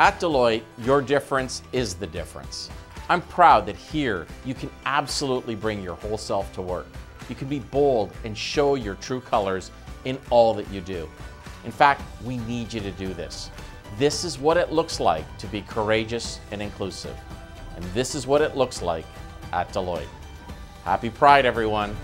At Deloitte, your difference is the difference. I'm proud that here you can absolutely bring your whole self to work. You can be bold and show your true colors in all that you do. In fact, we need you to do this. This is what it looks like to be courageous and inclusive. And this is what it looks like at Deloitte. Happy Pride, everyone.